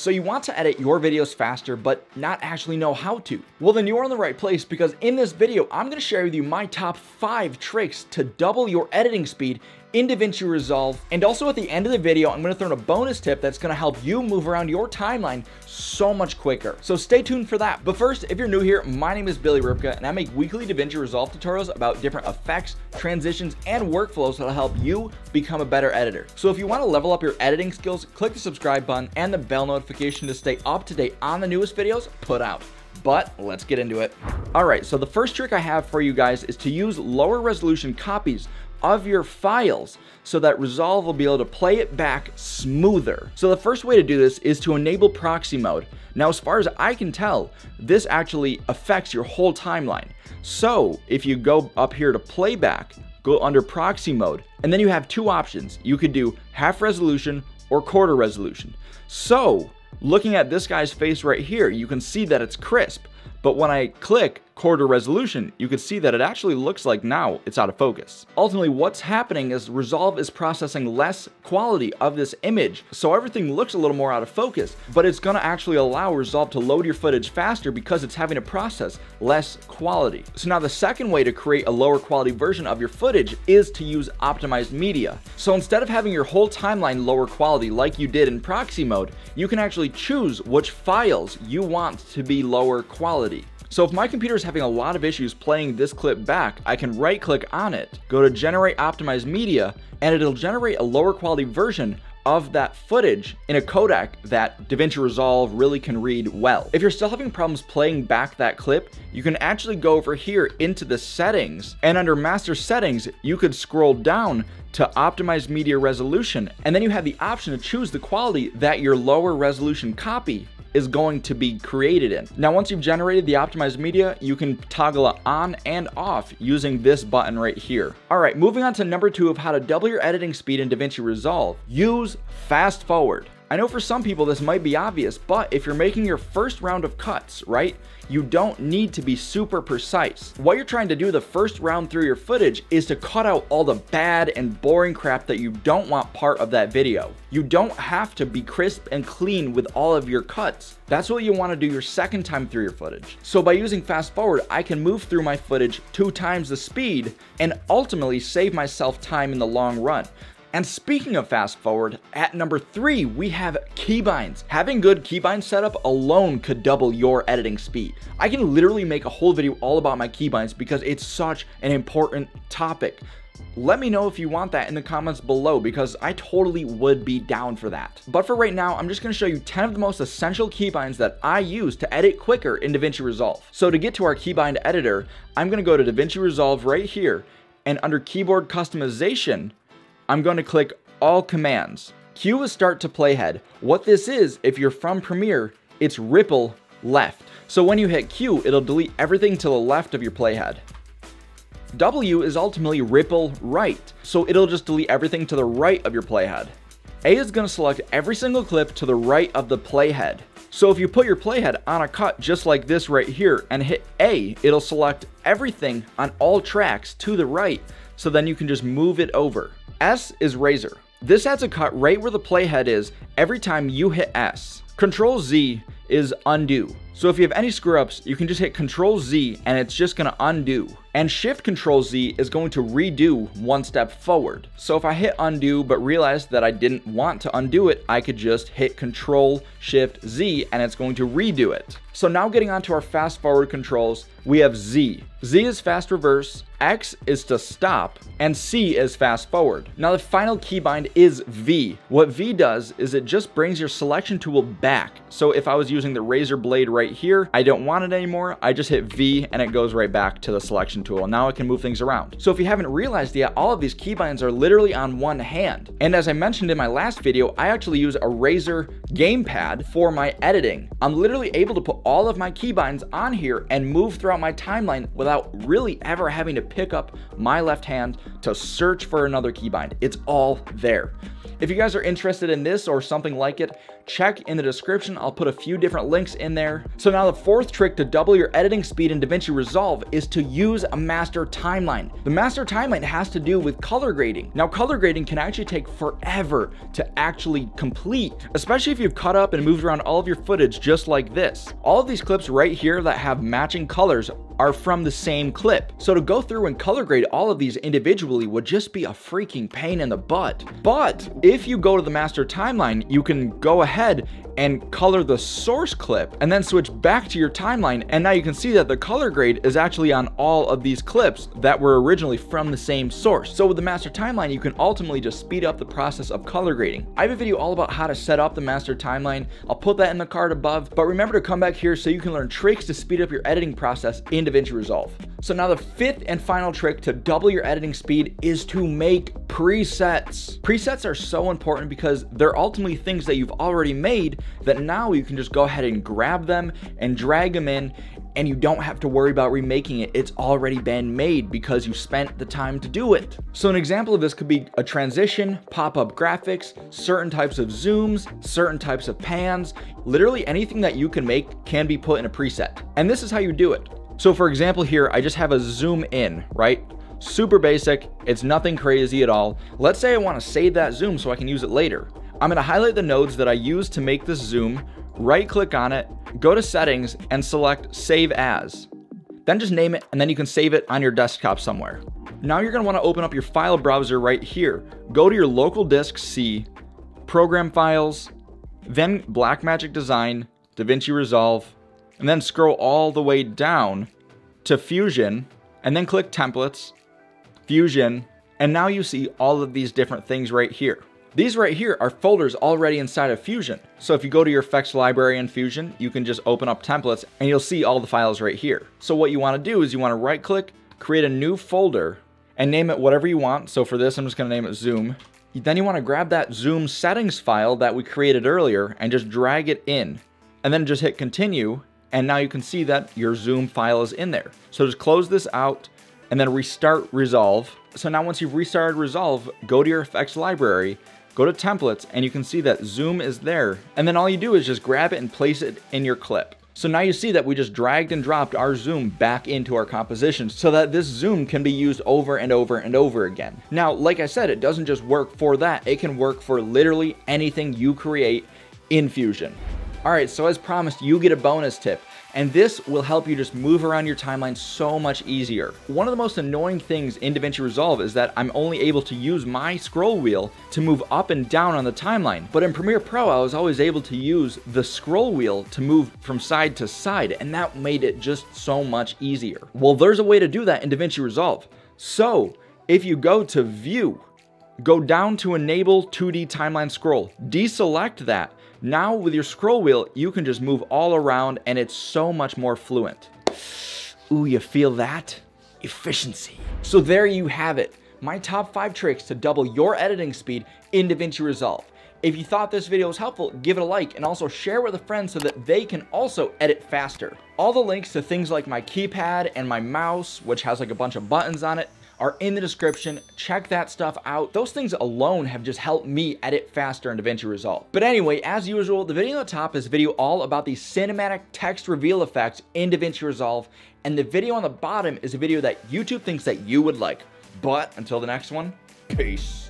So you want to edit your videos faster, but not actually know how to? Well, then you are in the right place, because in this video, I'm gonna share with you my top 5 tricks to double your editing speed in DaVinci Resolve. And also at the end of the video, I'm gonna throw in a bonus tip that's gonna help you move around your timeline so much quicker. So stay tuned for that. But first, if you're new here, my name is Billy Rybka, and I make weekly DaVinci Resolve tutorials about different effects, transitions, and workflows that'll help you become a better editor. So if you wanna level up your editing skills, click the subscribe button and the bell notification to stay up to date on the newest videos put out. But let's get into it. All right, so the first trick I have for you guys is to use lower resolution copies of your files so that Resolve will be able to play it back smoother. So the first way to do this is to enable proxy mode. Now, as far as I can tell, this actually affects your whole timeline. So if you go up here to playback, go under proxy mode, and then you have two options. You could do half resolution or quarter resolution. So looking at this guy's face right here, you can see that it's crisp. But when I click quarter resolution, you can see that it actually looks like now it's out of focus. Ultimately, what's happening is Resolve is processing less quality of this image, so everything looks a little more out of focus, but it's gonna actually allow Resolve to load your footage faster because it's having to process less quality. So now the second way to create a lower quality version of your footage is to use optimized media. So instead of having your whole timeline lower quality like you did in proxy mode, you can actually choose which files you want to be lower quality. So if my computer is having a lot of issues playing this clip back, I can right click on it, go to generate optimized media, and it'll generate a lower quality version of that footage in a codec that DaVinci Resolve really can read well. If you're still having problems playing back that clip, you can actually go over here into the settings, and under master settings, you could scroll down to optimize media resolution, and then you have the option to choose the quality that your lower resolution copy is going to be created in. Now, once you've generated the optimized media, you can toggle it on and off using this button right here. All right, moving on to number 2 of how to double your editing speed in DaVinci Resolve, use fast forward. I know for some people this might be obvious, but if you're making your first round of cuts, right, you don't need to be super precise. What you're trying to do the first round through your footage is to cut out all the bad and boring crap that you don't want part of that video. You don't have to be crisp and clean with all of your cuts. That's what you want to do your second time through your footage. So by using fast forward, I can move through my footage 2 times the speed and ultimately save myself time in the long run. And speaking of fast forward, at number 3, we have keybinds. Having good keybind setup alone could double your editing speed. I can literally make a whole video all about my keybinds because it's such an important topic. Let me know if you want that in the comments below, because I totally would be down for that. But for right now, I'm just gonna show you 10 of the most essential keybinds that I use to edit quicker in DaVinci Resolve. So to get to our keybind editor, I'm gonna go to DaVinci Resolve right here, and under keyboard customization, I'm going to click all commands. Cue is start to playhead. What this is, if you're from Premiere, it's ripple left. So when you hit Q, it'll delete everything to the left of your playhead. W is ultimately ripple right. So it'll just delete everything to the right of your playhead. A is going to select every single clip to the right of the playhead. So if you put your playhead on a cut just like this right here and hit A, it'll select everything on all tracks to the right. So then you can just move it over. S is razor. This adds a cut right where the playhead is every time you hit S. Control Z is undo. So if you have any screw ups, you can just hit Control Z and it's just gonna undo. And Shift Control Z is going to redo 1 step forward. So if I hit undo but realized that I didn't want to undo it, I could just hit Control Shift Z and it's going to redo it. So now getting onto our fast forward controls, we have Z. Z is fast reverse, X is to stop, and C is fast forward. Now the final keybind is V. What V does is it just brings your selection tool back. So if I was using the razor blade right here, I don't want it anymore, I just hit V and it goes right back to the selection tool. Now I can move things around. So if you haven't realized yet, all of these keybinds are literally on one hand. And as I mentioned in my last video, I actually use a Razer gamepad for my editing. I'm literally able to put all of my keybinds on here and move throughout my timeline without really ever having to pick up my left hand to search for another keybind. It's all there. If you guys are interested in this or something like it, check in the description. I'll put a few different links in there. So now the fourth trick to double your editing speed in DaVinci Resolve is to use a master timeline. The master timeline has to do with color grading. Now color grading can actually take forever to actually complete, especially if you've cut up and moved around all of your footage just like this. All of these clips right here that have matching colors are from the same clip. So to go through and color grade all of these individually would just be a freaking pain in the butt. But if you go to the master timeline, you can go ahead and color the source clip and then switch back to your timeline. And now you can see that the color grade is actually on all of these clips that were originally from the same source. So with the master timeline, you can ultimately just speed up the process of color grading. I have a video all about how to set up the master timeline. I'll put that in the card above, but remember to come back here so you can learn tricks to speed up your editing process in DaVinci Resolve. So now the fifth and final trick to double your editing speed is to make presets. Presets are so important because they're ultimately things that you've already made that now you can just go ahead and grab them and drag them in, and you don't have to worry about remaking it. It's already been made because you spent the time to do it. So an example of this could be a transition, pop-up graphics, certain types of zooms, certain types of pans. Literally anything that you can make can be put in a preset. And this is how you do it. So for example here, I just have a zoom in, right? Super basic, it's nothing crazy at all. Let's say I wanna save that zoom so I can use it later. I'm gonna highlight the nodes that I used to make this zoom, right click on it, go to settings and select save as. Then just name it and then you can save it on your desktop somewhere. Now you're gonna wanna open up your file browser right here. Go to your local disk C, program files, then Blackmagic Design, DaVinci Resolve, and then scroll all the way down to Fusion, and then click Templates, Fusion, and now you see all of these different things right here. These right here are folders already inside of Fusion. So if you go to your effects library in Fusion, you can just open up Templates and you'll see all the files right here. So what you wanna do is you wanna right click, create a new folder, and name it whatever you want. So for this, I'm just gonna name it Zoom. Then you wanna grab that Zoom settings file that we created earlier and just drag it in, and then just hit continue. And now you can see that your zoom file is in there. So just close this out and then restart Resolve. So now once you've restarted Resolve, go to your effects library, go to templates, and you can see that zoom is there. And then all you do is just grab it and place it in your clip. So now you see that we just dragged and dropped our zoom back into our composition so that this zoom can be used over and over and over again. Now, like I said, it doesn't just work for that. It can work for literally anything you create in Fusion. All right, so as promised, you get a bonus tip, and this will help you just move around your timeline so much easier. One of the most annoying things in DaVinci Resolve is that I'm only able to use my scroll wheel to move up and down on the timeline, but in Premiere Pro, I was always able to use the scroll wheel to move from side to side, and that made it just so much easier. Well, there's a way to do that in DaVinci Resolve. So if you go to View, go down to Enable 2D Timeline Scroll, deselect that. Now with your scroll wheel, you can just move all around and it's so much more fluent. Ooh, you feel that? Efficiency. So there you have it. My top 5 tricks to double your editing speed in DaVinci Resolve. If you thought this video was helpful, give it a like and also share with a friend so that they can also edit faster. All the links to things like my keypad and my mouse, which has like a bunch of buttons on it, are in the description. Check that stuff out. Those things alone have just helped me edit faster in DaVinci Resolve. But anyway, as usual, the video on the top is a video all about the cinematic text reveal effects in DaVinci Resolve, and the video on the bottom is a video that YouTube thinks that you would like. But until the next one, peace.